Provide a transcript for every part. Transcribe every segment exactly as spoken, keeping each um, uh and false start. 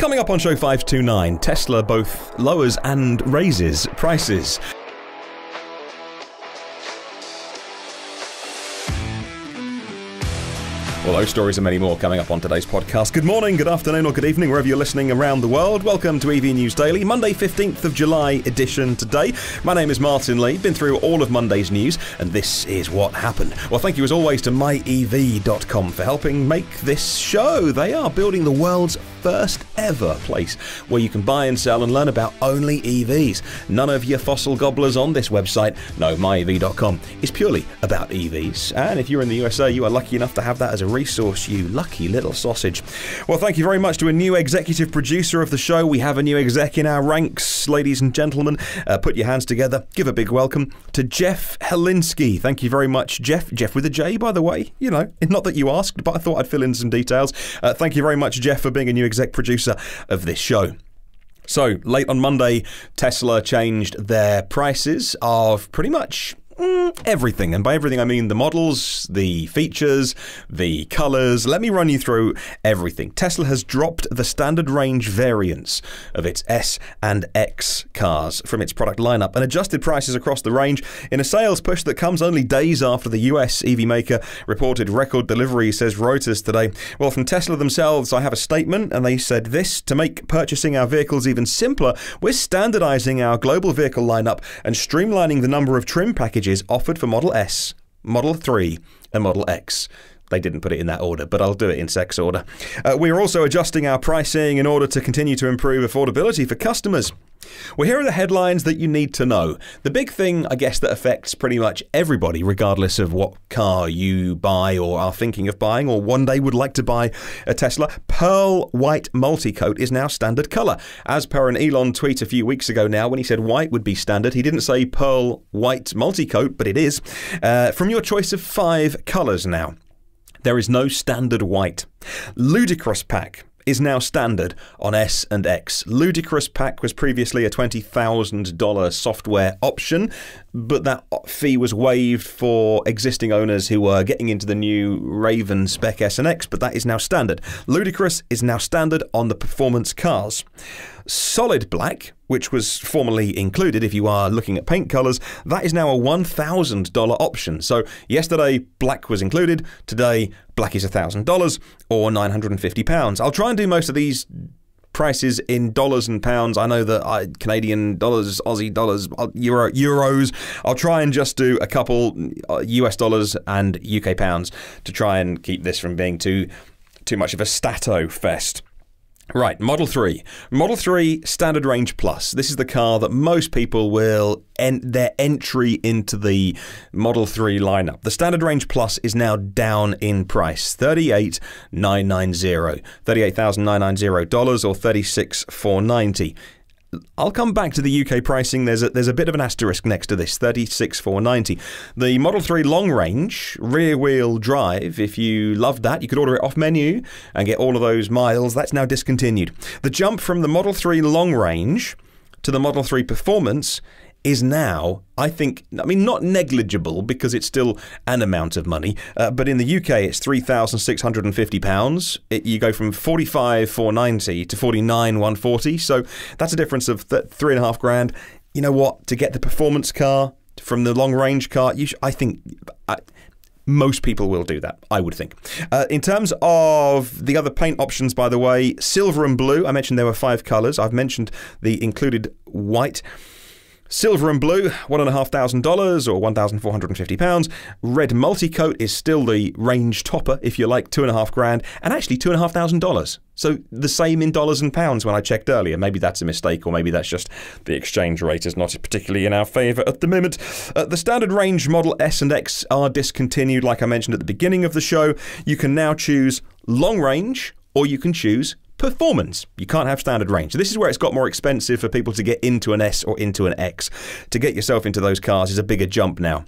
Coming up on show five two nine, Tesla both lowers and raises prices. Well, those stories and many more coming up on today's podcast. Good morning, good afternoon, or good evening, wherever you're listening around the world. Welcome to E V News Daily, Monday fifteenth of July edition today. My name is Martyn Lee, been through all of Monday's news, and this is what happened. Well, thank you as always to my E V dot com for helping make this show. They are building the world's first ever place where you can buy and sell and learn about only E Vs. None of your fossil gobblers on this website. No, my E V dot com is purely about E Vs. And if you're in the U S A, you are lucky enough to have that as a resource, you lucky little sausage. Well, thank you very much to a new executive producer of the show. We have a new exec in our ranks, ladies and gentlemen. Uh, put your hands together. Give a big welcome to Jeff Helinski. Thank you very much, Jeff. Jeff with a J, by the way. You know, not that you asked, but I thought I'd fill in some details. Uh, thank you very much, Jeff, for being a new exec producer of this show. So, late on Monday, Tesla changed their prices of pretty much everything, and by everything I mean the models, the features, the colours. Let me run you through everything. Tesla has dropped the standard range variants of its S and X cars from its product lineup and adjusted prices across the range in a sales push that comes only days after the U S E V maker reported record delivery, says Reuters today. Well, from Tesla themselves, I have a statement, and they said this: to make purchasing our vehicles even simpler, we're standardising our global vehicle lineup and streamlining the number of trim packages offered for Model S, Model three, and Model X. They didn't put it in that order, but I'll do it in sex order. Uh, we are also adjusting our pricing in order to continue to improve affordability for customers. Well, here are the headlines that you need to know. The big thing, I guess, that affects pretty much everybody, regardless of what car you buy or are thinking of buying or one day would like to buy a Tesla, Pearl White Multi-Coat is now standard colour. As per an Elon tweet a few weeks ago now, when he said white would be standard, he didn't say Pearl White Multi-Coat, but it is. Uh, from your choice of five colours now, there is no standard white. Ludicrous pack is now standard on S and X. Ludicrous pack was previously a twenty thousand dollars software option, but that fee was waived for existing owners who were getting into the new Raven spec S and X, but that is now standard. Ludicrous is now standard on the performance cars. Solid Black, which was formerly included if you are looking at paint colours, that is now a one thousand dollars option. So yesterday, black was included. Today, black is one thousand dollars or nine hundred and fifty pounds. I'll try and do most of these prices in dollars and pounds. I know that I, Canadian dollars, Aussie dollars, Euro, euros. I'll try and just do a couple U S dollars and U K pounds to try and keep this from being too, too much of a stato fest. Right, Model three. Model three Standard Range Plus. This is the car that most people will end their entry into the Model three lineup. The Standard Range Plus is now down in price, thirty-eight thousand nine hundred ninety dollars, thirty-eight thousand nine hundred ninety dollars or thirty-six thousand four hundred ninety dollars. I'll come back to the U K pricing. There's a, there's a bit of an asterisk next to this, thirty-six thousand four hundred ninety dollars. The Model three Long Range, rear-wheel drive, if you loved that, you could order it off-menu and get all of those miles. That's now discontinued. The jump from the Model three Long Range to the Model three Performance is now, I think, I mean, not negligible because it's still an amount of money, uh, but in the U K it's three thousand six hundred and fifty pounds. It, you go from forty-five thousand four hundred ninety to forty-nine thousand one hundred forty, so that's a difference of th three and a half grand. You know what? To get the performance car from the long range car, you sh I think. I Most people will do that, I would think. Uh, in terms of the other paint options, by the way, silver and blue. I mentioned there were five colours. I've mentioned the included white. Silver and blue, one thousand five hundred dollars or one thousand four hundred and fifty pounds. Red Multi-Coat is still the range topper, if you like, two and a half grand, and actually two and a half thousand dollars. So the same in dollars and pounds when I checked earlier. Maybe that's a mistake, or maybe that's just the exchange rate is not particularly in our favour at the moment. Uh, the standard range Model S and X are discontinued, like I mentioned at the beginning of the show. You can now choose long range, or you can choose performance. You can't have standard range. This is where it's got more expensive for people to get into an S or into an X. To get yourself into those cars is a bigger jump now.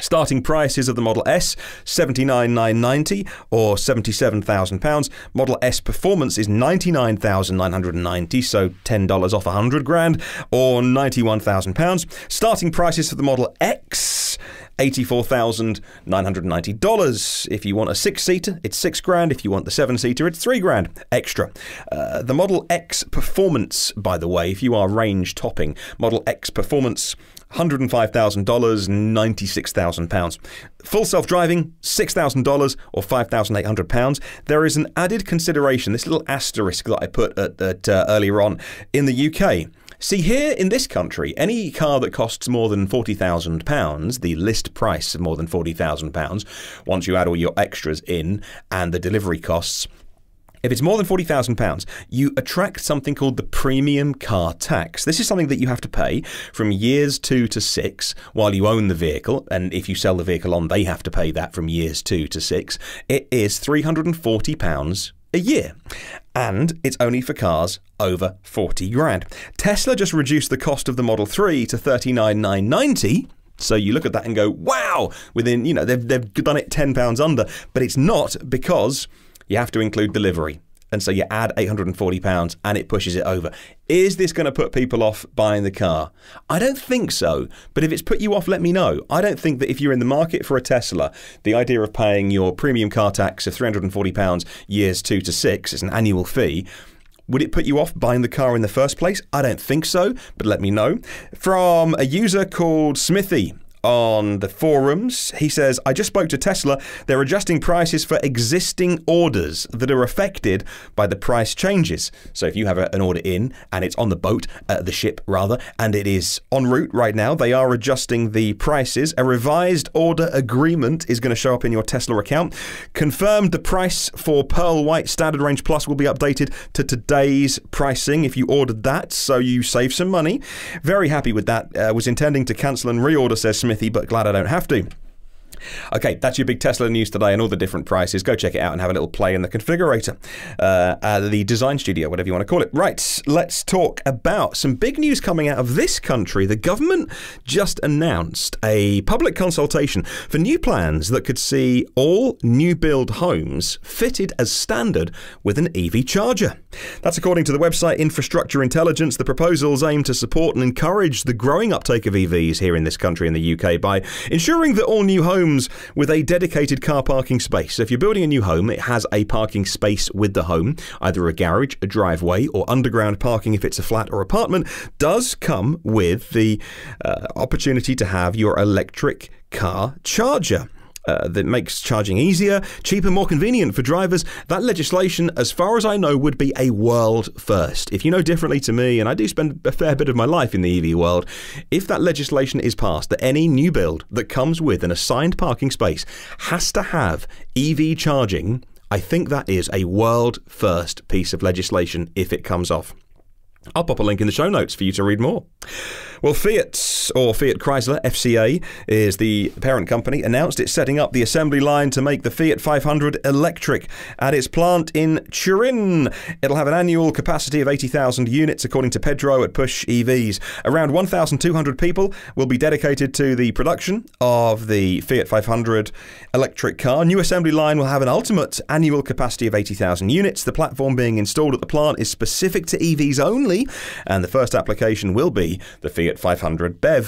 Starting prices of the Model S, seventy-nine thousand nine hundred ninety or seventy-seven thousand pounds. Model S Performance is ninety-nine thousand nine hundred ninety, so ten dollars off one hundred grand or ninety-one thousand pounds. Starting prices for the Model X eighty-four thousand nine hundred ninety dollars. If you want a six-seater, it's six grand. If you want the seven-seater, it's three grand extra. Uh, the Model X Performance, by the way, if you are range topping, Model X Performance, one hundred five thousand dollars, ninety-six thousand pounds. Full self-driving, six thousand dollars or five thousand eight hundred pounds. There is an added consideration, this little asterisk that I put at, at, uh, earlier on, in the U K. See, here in this country, any car that costs more than forty thousand pounds, the list price of more than forty thousand pounds, once you add all your extras in and the delivery costs, if it's more than forty thousand pounds, you attract something called the premium car tax. This is something that you have to pay from years two to six while you own the vehicle. And if you sell the vehicle on, they have to pay that from years two to six. It is three hundred forty pounds a year. And it's only for cars over forty grand. Tesla just reduced the cost of the Model three to thirty-nine thousand nine hundred ninety pounds. So you look at that and go, wow, within, you know, they've, they've done it ten pounds under. But it's not, because you have to include delivery. And so you add eight hundred forty pounds and it pushes it over. Is this going to put people off buying the car? I don't think so. But if it's put you off, let me know. I don't think that if you're in the market for a Tesla, the idea of paying your premium car tax of three hundred forty pounds years two to six, it's an annual fee, would it put you off buying the car in the first place? I don't think so, but let me know. From a user called Smithy on the forums, he says, I just spoke to Tesla. They're adjusting prices for existing orders that are affected by the price changes. So if you have a, an order in and it's on the boat, uh, the ship rather, and it is en route right now, they are adjusting the prices. A revised order agreement is going to show up in your Tesla account. Confirmed, the price for Pearl White Standard Range Plus will be updated to today's pricing if you ordered that, so you save some money. Very happy with that. Uh, was intending to cancel and reorder, says Smith, but glad I don't have to. Okay, that's your big Tesla news today and all the different prices. Go check it out and have a little play in the configurator, uh, uh, the design studio, whatever you want to call it. Right, let's talk about some big news coming out of this country. The government just announced a public consultation for new plans that could see all new build homes fitted as standard with an E V charger. That's according to the website Infrastructure Intelligence. The proposals aim to support and encourage the growing uptake of E Vs here in this country, in the U K, by ensuring that all new homes with a dedicated car parking space. So if you're building a new home, it has a parking space with the home, either a garage, a driveway, or underground parking if it's a flat or apartment, does come with the uh, opportunity to have your electric car charger. Uh, that makes charging easier, cheaper, more convenient for drivers. That legislation, as far as I know, would be a world first. If you know differently to me, and I do spend a fair bit of my life in the E V world, if that legislation is passed, that any new build that comes with an assigned parking space has to have E V charging, I think that is a world first piece of legislation if it comes off. I'll pop a link in the show notes for you to read more. Well, Fiat, or Fiat Chrysler, F C A, is the parent company, announced it's setting up the assembly line to make the Fiat five hundred electric at its plant in Turin. It'll have an annual capacity of eighty thousand units, according to Pedro at Push E Vs. Around one thousand two hundred people will be dedicated to the production of the Fiat five hundred electric car. New assembly line will have an ultimate annual capacity of eighty thousand units. The platform being installed at the plant is specific to E Vs only, and the first application will be the Fiat five hundred B E V.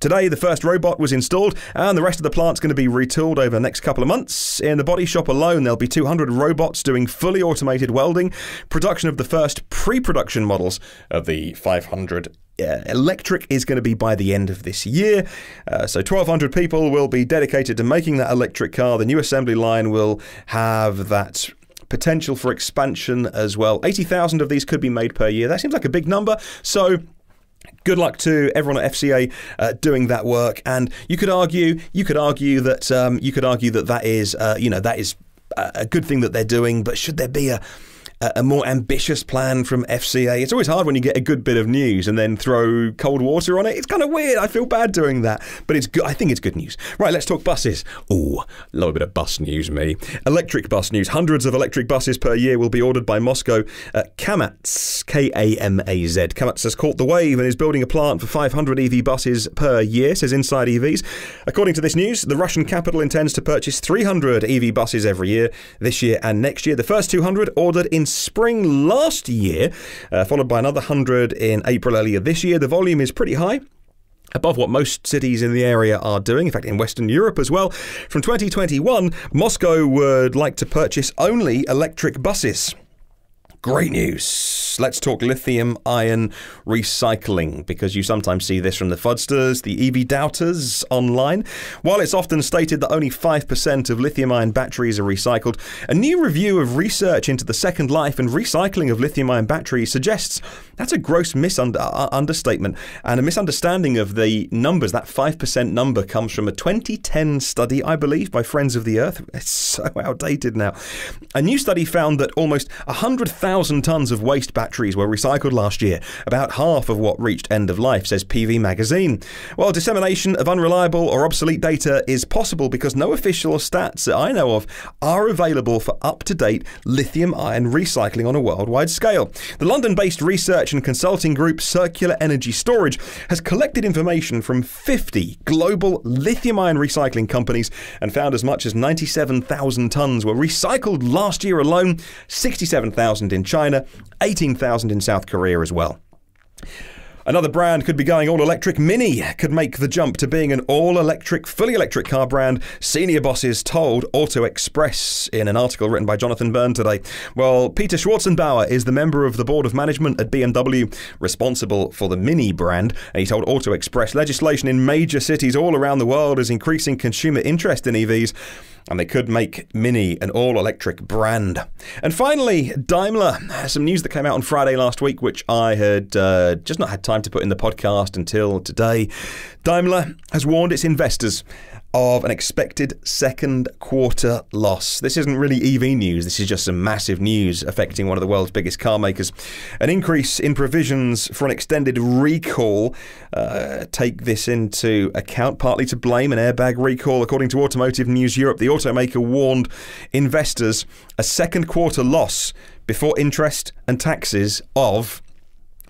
Today, the first robot was installed, and the rest of the plant's going to be retooled over the next couple of months. In the body shop alone, there'll be two hundred robots doing fully automated welding. Production of the first pre-production models of the five hundred Uh, electric is going to be by the end of this year. Uh, so twelve hundred people will be dedicated to making that electric car. The new assembly line will have that potential for expansion as well. eighty thousand of these could be made per year. That seems like a big number. So good luck to everyone at F C A uh, doing that work. And you could argue, you could argue that um, you could argue that that is, uh, you know, that is a good thing that they're doing. But should there be a a more ambitious plan from F C A? It's always hard when you get a good bit of news and then throw cold water on it. It's kind of weird. I feel bad doing that, but it's good. I think it's good news. Right, let's talk buses. Ooh, a little bit of bus news, me. Electric bus news. Hundreds of electric buses per year will be ordered by Moscow. Uh, Kamaz, K A M A Z. Kamaz has caught the wave and is building a plant for five hundred E V buses per year, says Inside E Vs. According to this news, the Russian capital intends to purchase three hundred E V buses every year, this year and next year. The first two hundred ordered in spring last year, uh, followed by another one hundred in April earlier this year. The volume is pretty high. above what most cities in the area are doing, in fact in Western Europe as well. From twenty twenty-one, Moscow would like to purchase only electric buses. Great news. Let's talk lithium ion recycling, because you sometimes see this from the fudsters, the E V doubters online. While it's often stated that only five percent of lithium ion batteries are recycled, a new review of research into the second life and recycling of lithium ion batteries suggests that's a gross misunderstatement and a misunderstanding of the numbers. That five percent number comes from a twenty ten study, I believe, by Friends of the Earth. It's so outdated now. A new study found that almost one hundred thousand tons of waste batteries were recycled last year, about half of what reached end of life, says P V Magazine. Well, dissemination of unreliable or obsolete data is possible because no official stats that I know of are available for up-to-date lithium ion recycling on a worldwide scale. The London-based research and consulting group Circular Energy Storage has collected information from fifty global lithium ion recycling companies and found as much as ninety-seven thousand tons were recycled last year alone, sixty-seven thousand in in China, eighteen thousand in South Korea as well. Another brand could be going all-electric. Mini could make the jump to being an all-electric, fully electric car brand, senior bosses told Auto Express in an article written by Jonathan Byrne today. Well, Peter Schwarzenbauer is the member of the board of management at B M W responsible for the Mini brand, and he told Auto Express legislation in major cities all around the world is increasing consumer interest in E Vs, and they could make Mini an all-electric brand. And finally, Daimler. Some news that came out on Friday last week, which I had uh, just not had time to put in the podcast until today. Daimler has warned its investors of an expected second quarter loss. This isn't really E V news. This is just some massive news affecting one of the world's biggest car makers. An increase in provisions for an extended recall. Uh, take this into account, partly to blame an airbag recall. According to Automotive News Europe, the automaker warned investors a second quarter loss before interest and taxes of,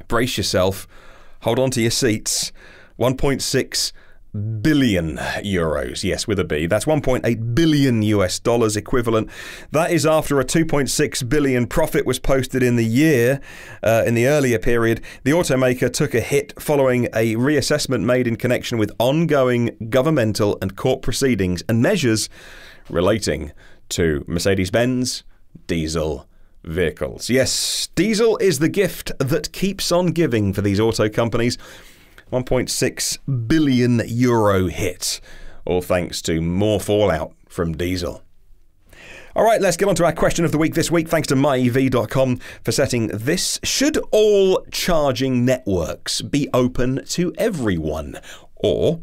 brace yourself, hold on to your seats, one point six billion euros, yes, with a B. That's one point eight billion U S dollars equivalent. That is after a two point six billion profit was posted in the year, uh, in the earlier period. The automaker took a hit following a reassessment made in connection with ongoing governmental and court proceedings and measures relating to Mercedes-Benz diesel vehicles. Yes, diesel is the gift that keeps on giving for these auto companies. one point six billion euro hit, all thanks to more fallout from diesel. All right, let's get on to our question of the week this week. Thanks to my E V dot com for setting this. Should all charging networks be open to everyone? Or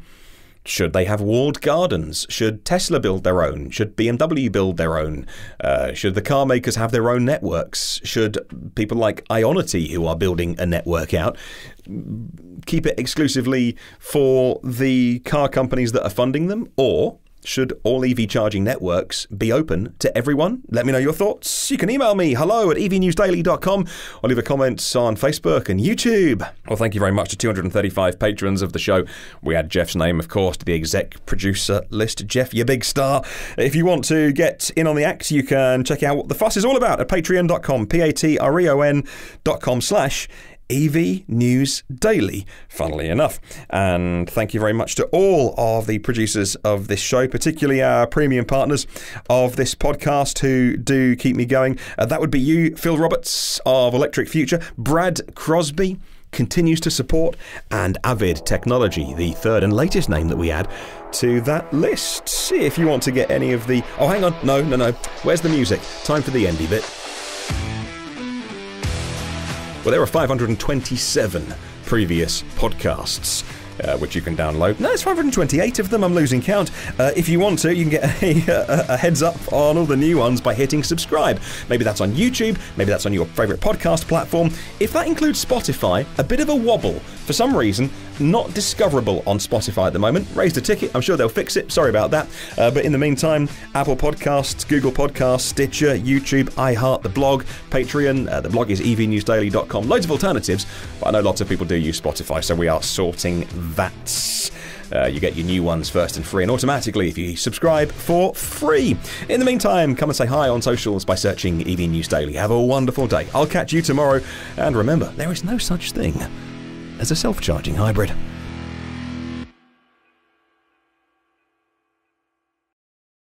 should they have walled gardens? Should Tesla build their own? Should B M W build their own? Uh, should the car makers have their own networks? Should people like Ionity, who are building a network out, keep it exclusively for the car companies that are funding them? Or should all E V charging networks be open to everyone? Let me know your thoughts. You can email me, hello at e v news daily dot com, or leave a comment on Facebook and YouTube. Well, thank you very much to two hundred thirty-five patrons of the show. We add Jeff's name, of course, to the exec producer list. Jeff, your big star. If you want to get in on the act, you can check out what the fuss is all about at patreon dot com, P A T R E O N dot com slash E V News Daily, funnily enough. And thank you very much to all of the producers of this show, particularly our premium partners of this podcast who do keep me going. Uh, that would be you, Phil Roberts of Electric Future, Brad Crosby continues to support, and Avid Technology, the third and latest name that we add to that list. See if you want to get any of the... Oh, hang on. No, no, no. Where's the music? Time for the endy bit. Well, there are five hundred twenty-seven previous podcasts, uh, which you can download. No, there's five hundred twenty-eight of them. I'm losing count. Uh, if you want to, you can get a, a heads up on all the new ones by hitting subscribe. Maybe that's on YouTube. Maybe that's on your favourite podcast platform. If that includes Spotify, a bit of a wobble. For some reason, not discoverable on Spotify at the moment. Raised a ticket. I'm sure they'll fix it. Sorry about that. Uh, but in the meantime, Apple Podcasts, Google Podcasts, Stitcher, YouTube, iHeart, the blog, Patreon. Uh, the blog is e v news daily dot com. Loads of alternatives, but I know lots of people do use Spotify, so we are sorting that. Uh, you get your new ones first and free, and automatically if you subscribe for free. In the meantime, come and say hi on socials by searching E V News Daily. Have a wonderful day. I'll catch you tomorrow. And remember, there is no such thing as a self-charging hybrid.